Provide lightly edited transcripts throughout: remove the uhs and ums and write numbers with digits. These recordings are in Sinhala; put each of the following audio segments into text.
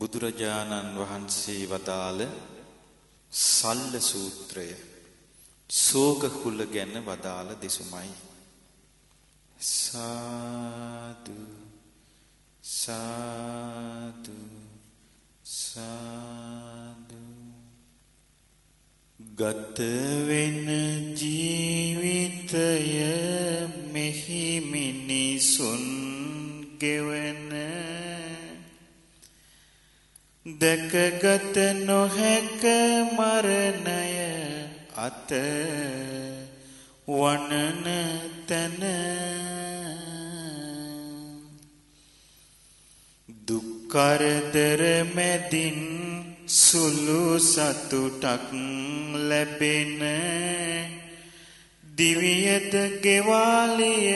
බුදුරජාණන් වහන්සේ වදාළ සල්ල සූත්‍රය සෝක කුල ගැන වදාළ දෙසුමයි. සාදු සාදු සාදු. ගත වෙන ජීවිතය මෙහි මිනිසුන් ගෙවන දැකගත නොහැක මරණය අත වනන තන දුක් කරදර මැදින් සුළු සතුටක් ලැබෙන දිවියද ගෙවාලිය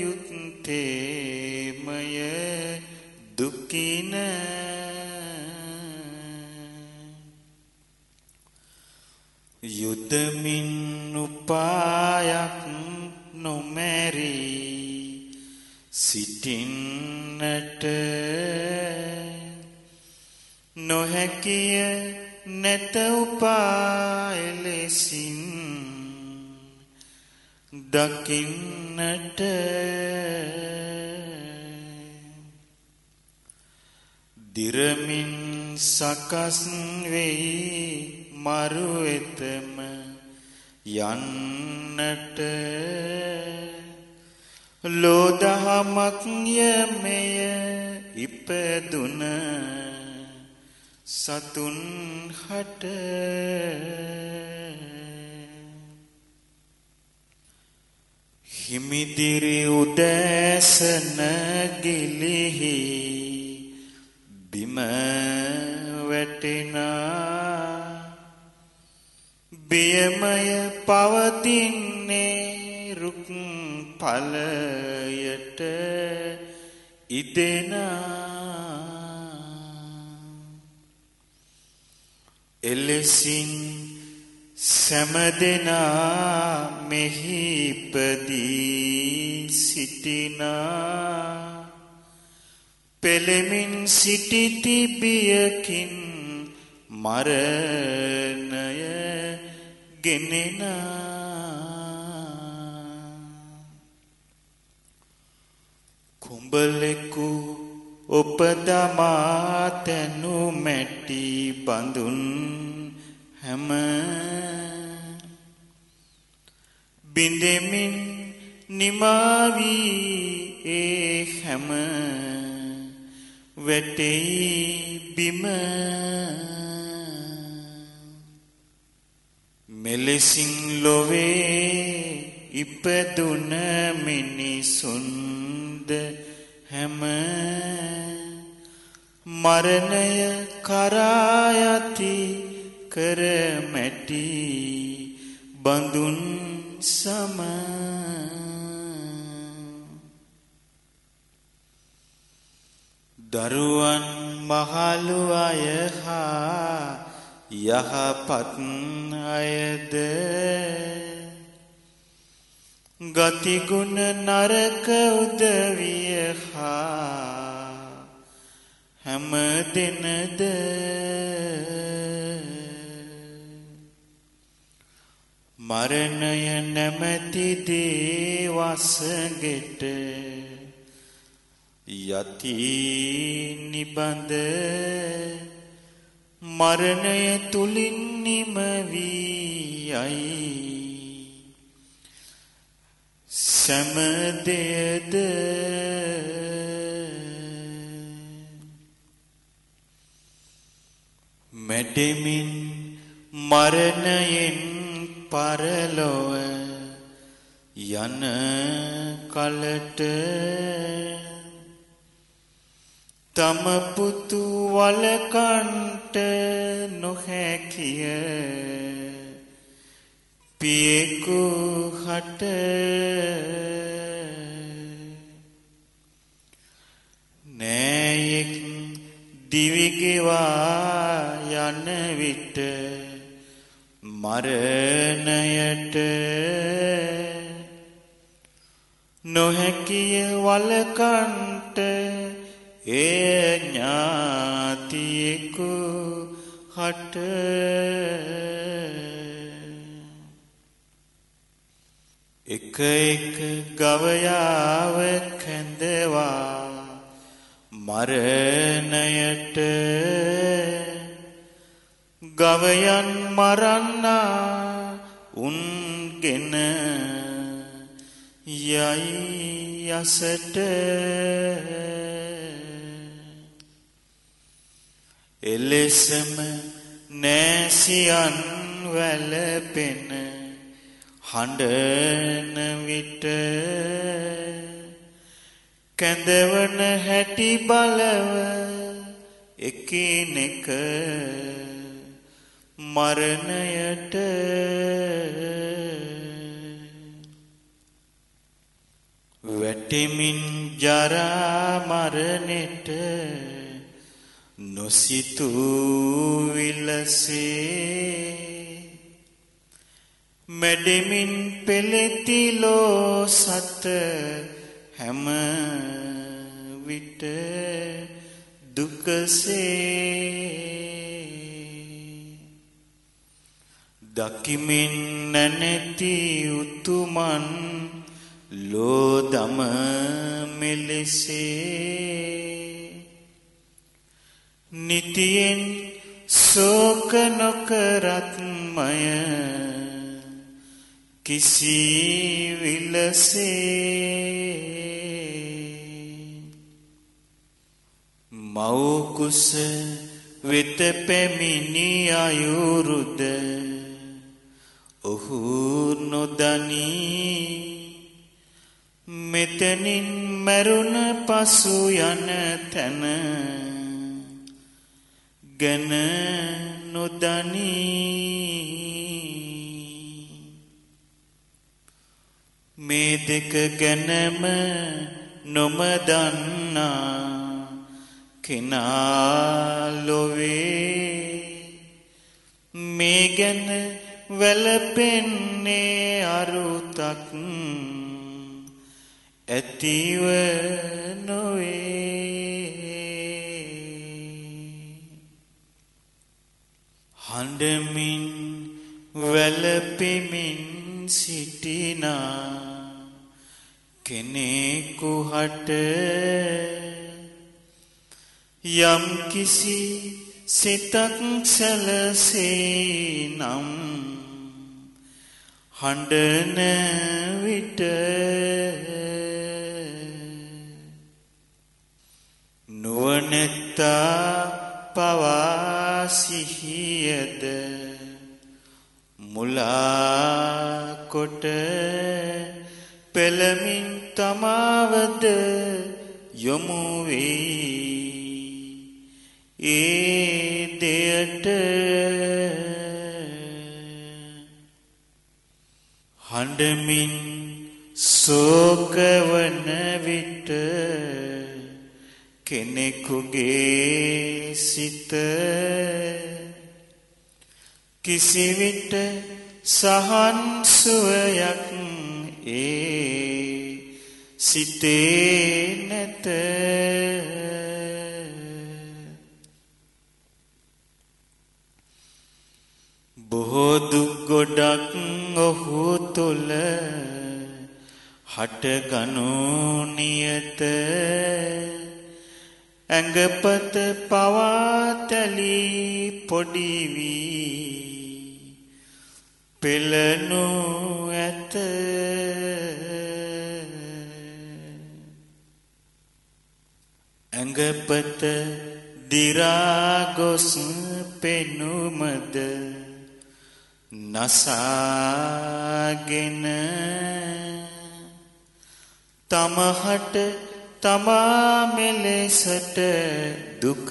යුත්තේමය දුකින යුදමින් උපායක් නොමැරී සිටින්නට නොහැකිය නැත උපාය ලෙසින් දකින්නට දිරමින් සකස් වෙයි මරු එතම යන්නට ලෝදහමක් යමෙය ඉපදුන සතුන් හට හිමිදිරි උදෑසන ගිලිහි බිම වැටෙනා බියමය පවතින්නේ රුක් ඵලයට ඉදෙන එලෙසින් සමදෙනා මෙහි ඉපදී සිටිනා පෙළෙමින් සිටිති බියකින් මරණය ගෙනෙනා කුඹලෙකු උපදමා තනු මැටි බඳුන් හැම බින්දෙමින් නිමාවි ඒ හැම වැටෙයි බිම මෙලෙසින් ලොවේ ඉපදුන මිනිසුන්ද හැම මරණය කරා යති කර මැටි බඳුන් සම දරුවන් මහලු අය හා යහපත් අයද ගතිගුණ නරක උදවිය හා හැම දෙනද මරණය නැමැති දේ වසඟෙට යති නිබඳ මරණය තුලින් නිම වී යයි සමදයද මැඩෙමින් මරණයෙන් පරලොව යන කලට තම පුතු වලකන්ට නොහැකිය පියෙකු හට නෑයෙක් දිවිගෙවා යන විට මරණයට නොහැකිය වලකන්ට එය ඥාත නාටියෙකු හට එක එක ගවයාව කැඳවා මරණයට ගවයන් මරන්නා උන්ගෙන යයි යසට එලෙසම නැසියන් වැළපෙන හඬන විට කැඳවන හැටි බලව එකිනෙක මරණයට වැටෙමින් ජරා මරණයට නොසිතූ විලසේ මැඩෙමින් පෙළෙති ලෝ සත හැම විට දුකසේ දකිමින් නැති උතුමන් ලෝදම මෙලෙසේ නිතියෙන් සෝක නොකරත්මය කිසි විලසේ මව් කුස වෙත පැමිණි ආයුරුද ඔහු නොදනී මෙතනින් මරුණ පසු යන තැන ගැන නොදනී මේ දෙක ගැනම නොම දන්නා කෙනා ලොවේ මේ ගැන වැළපෙන්නේ අරුතක් ඇතිව නොවේ හඬමින් වැළපෙමින් සිටිනා කෙනෙකු හට යම් කිසි සිතක් සැලසේ නම් හඬන විට නුවණැත්තා පවා සිහියද මුලා කොට පෙළමින් තමාවද යොමු වෙයි ඒ දෙයට හඬමින් සෝකවන විට කෙනෙකුගේ සිත කිසිවිට සහන්සුවයක් ඒ සිතේ නැත බොහෝ දුක් ගොඩක් ඔහු තුල හටගනු නියත ඇඟපත පවාතලි පොඩි වී පෙළනු ඇත ඇඟපත දිරාගොස් පෙනුමද නසාගෙන තමහට තමා මෙලෙසට දුක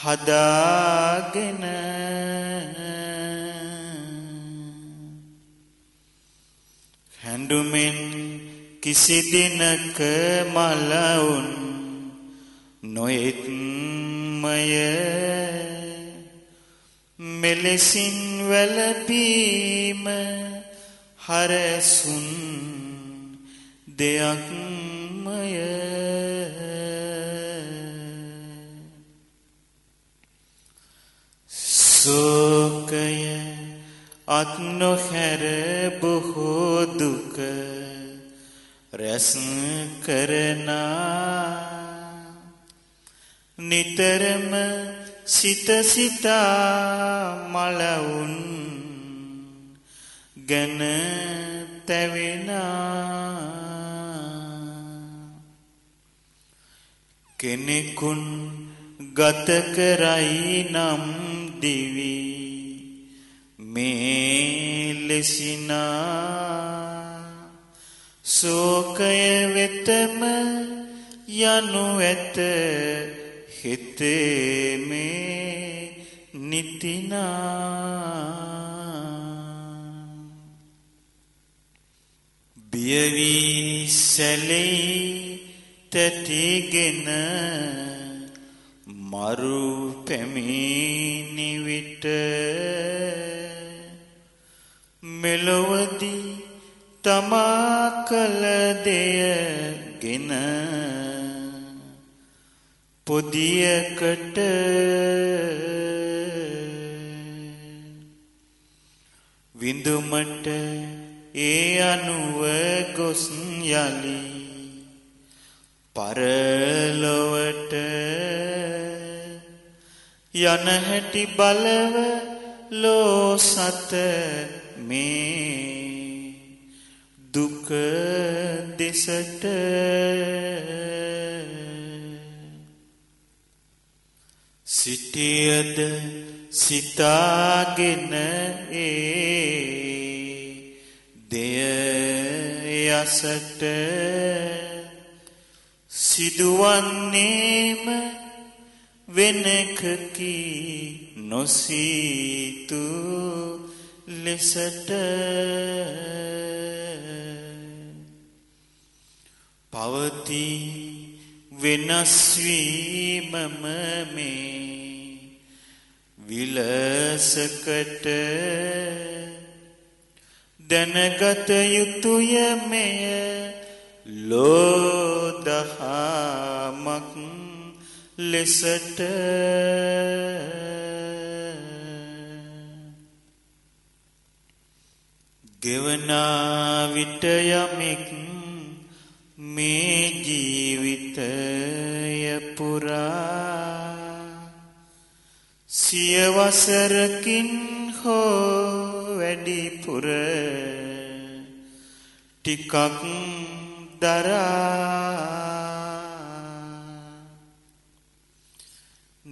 හදාගෙන හැඬුමින් කිසි දිනක මලවුන් නොයෙත්මය මෙලෙසින් වැළපීම හරසුන් දෙයක්මය शोकय आत्मनो खैर बहु दुख रस्म करना नितरम सित सिता मलउन गन तविना කෙනෙකුන් ගත කරයි නම් දිවි මේ ලෙසිනා ශෝකය වෙතම යනු ඇත හිතේ මේ නිතිනා බිය වී සැලෙයි තැතිගෙන මරු පැමිණි විට මෙලොවදී තමා කළ දෙයගෙන පොදියකට විඳුමට ඒ අනුව ගොස් යලි පරලොවට යන හැටි බලව ලෝ සත මේ දුක දෙසට සිටියද සිතාගෙන ඒ දෙය යසට සිදුවන්නේම වෙනකකි නොසීතු ලෙසට පවති වෙනස් වීමම මේ විලසකට දැනගත යුතුය මෙය ලෝ දහමක් ලෙසට ගෙවනා විට යමෙක් මේ ජීවිතය පුරා සිය වසරකින් හෝ වැඩිපුර ටිකක්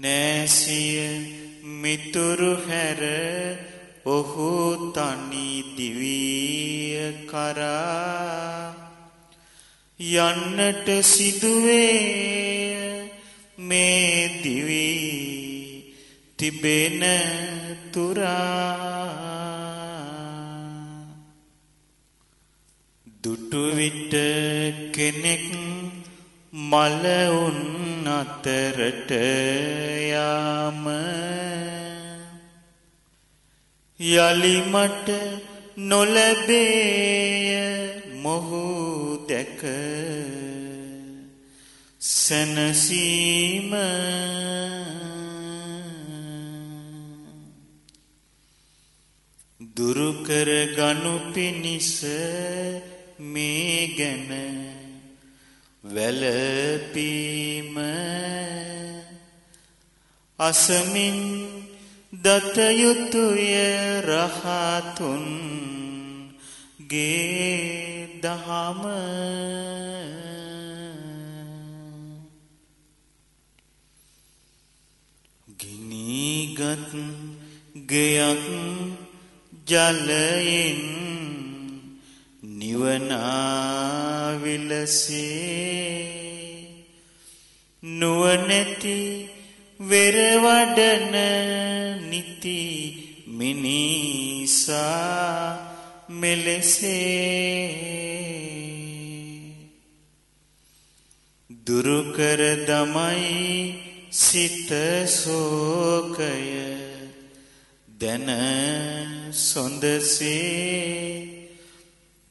नैसिय मितुरु हर ओहु तानी दिवीय करा यन्नट सिदुवे में दिवी तिबेन तुरा දුටු විට කෙනෙක් මලවුන් අතරට යාම යලි මට නොලැබේය මොහු දැක සනසීම දුරු කර ගනු පිණිස මේ ගැන වැළපීම අසමින් දත යුතුය රහතුන් ගේ දහම ගිනිගත් ගයක් ජලයෙන් නිවනා විලසේ නුවණැති වෙරවඩන නිති මිනිසා මෙලෙසේ දුරු කර දමයි සිත ශෝකය දන සොඳසේ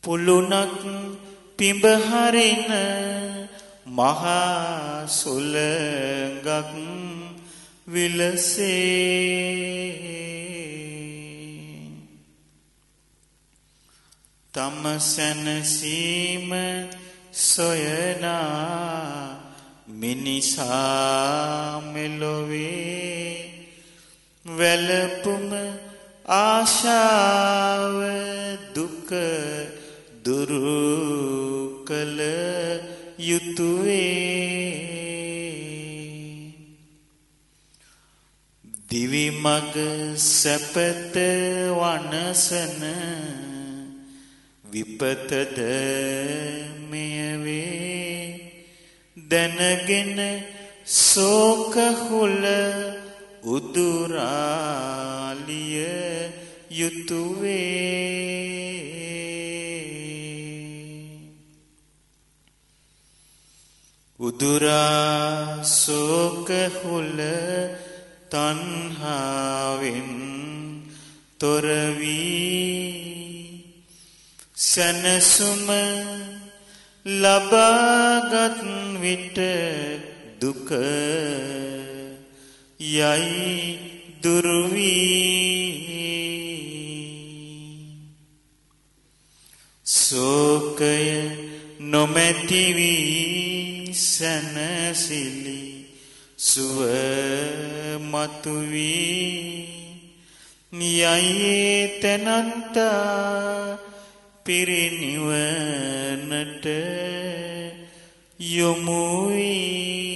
පුලුණක් පිඹහරින මහා සුළඟක් විලසේ तमसन सीम सोयना मिनिसा मिलोवे वेलपुम आशाव दुख दुरुकल युतुवे दिवी मग सपत वानसन विपतद मेवे दनगिन शोक हुल उदुरालिय युतुवे उदुरा शोक हुल तन्हाविन तोरवी सनसुम लबागत विट दुख याई दुर्वी शोकय नोमैतिवी सनसिली सुव मतुवी याई तनंता पिरिनिवनट योमुई